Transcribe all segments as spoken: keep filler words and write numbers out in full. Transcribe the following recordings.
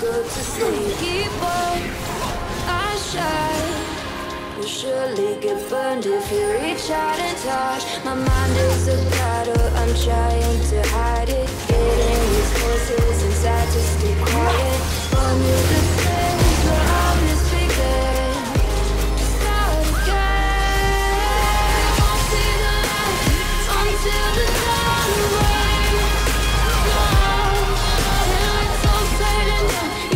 good to see. Keep on, I shine. You'll surely get burned if you reach out and touch. My mind is a battle, I'm trying to hide it. Getting these voices inside to stay quiet. Run you the place where all this began. Start again. Won't see the light until the dawn away. Thank you.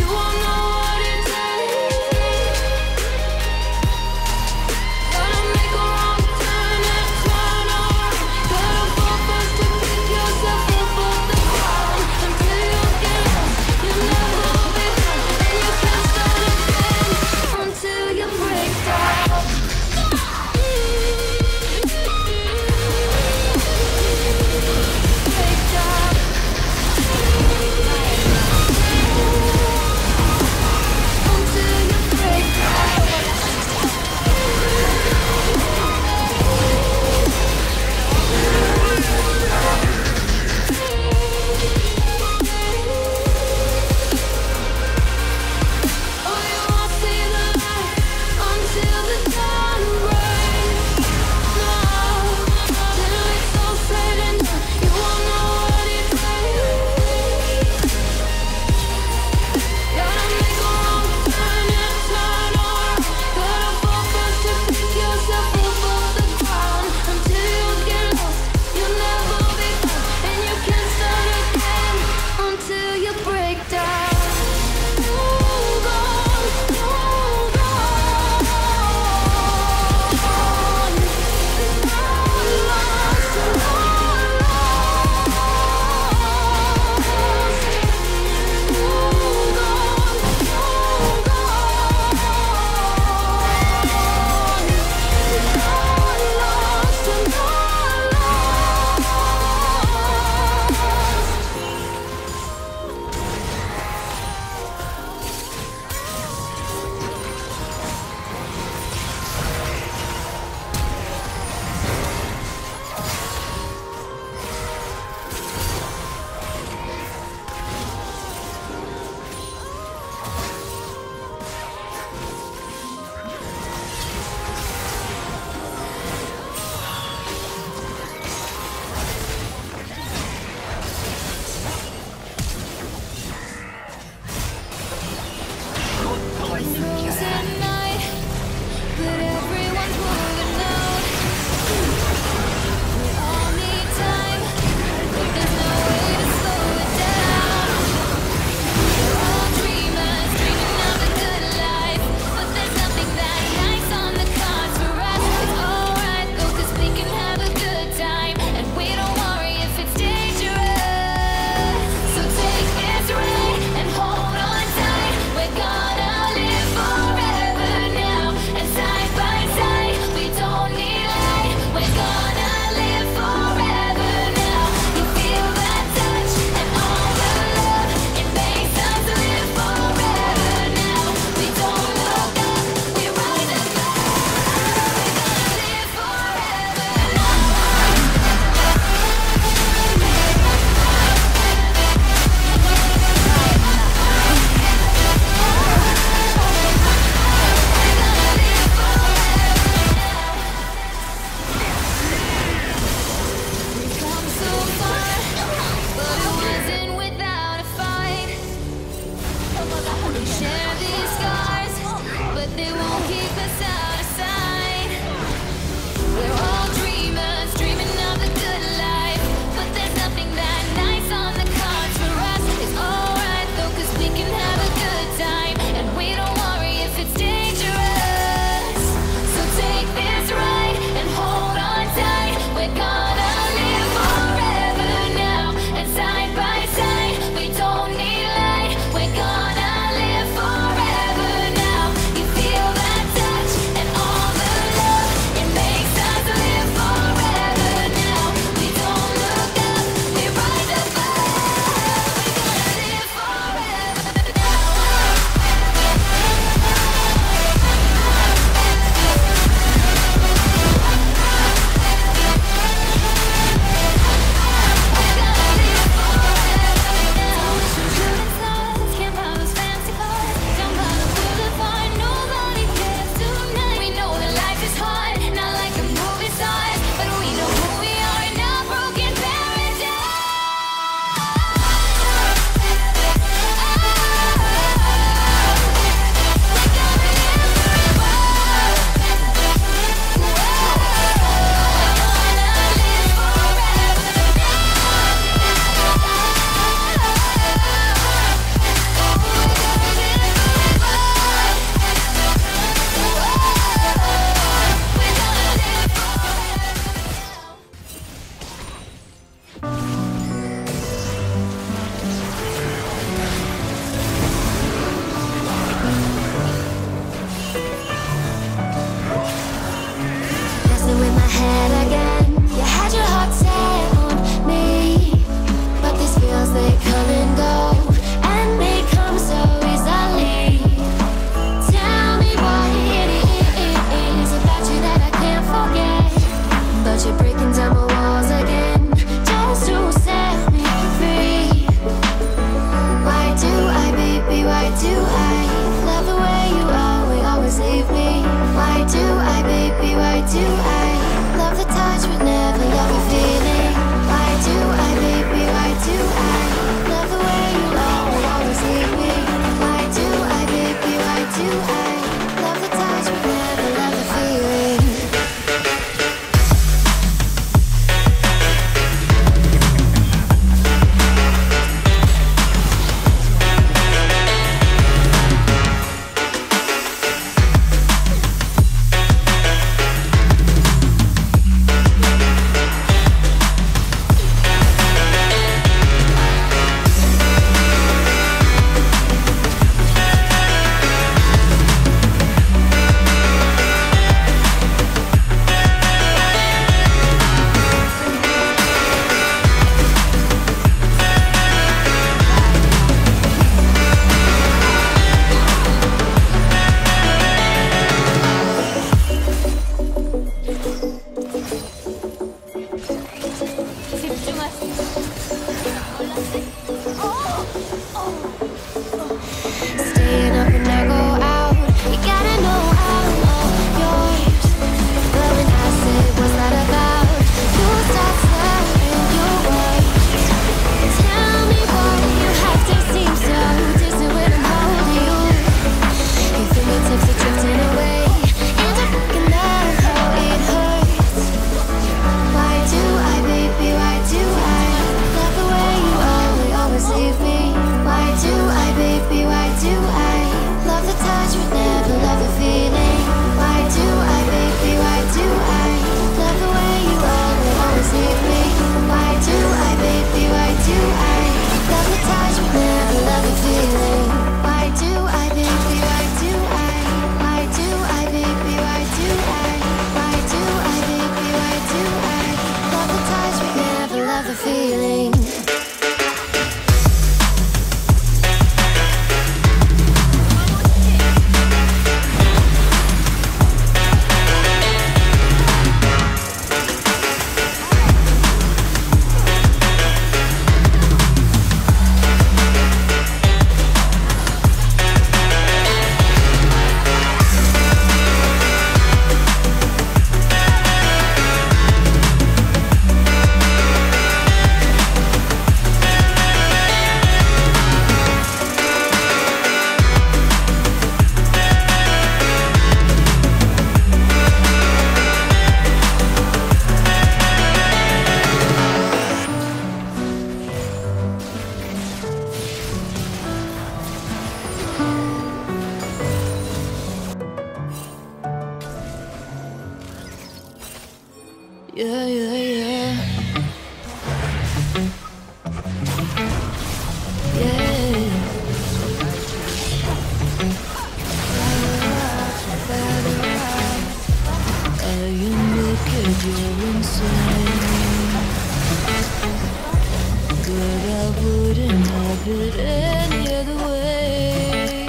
But I wouldn't have it any other way.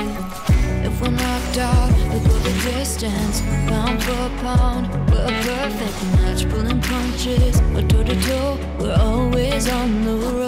If we're knocked out, look at the distance. Pound for pound, we're a perfect match. Pulling punches, we're toe to toe, we're always on the road.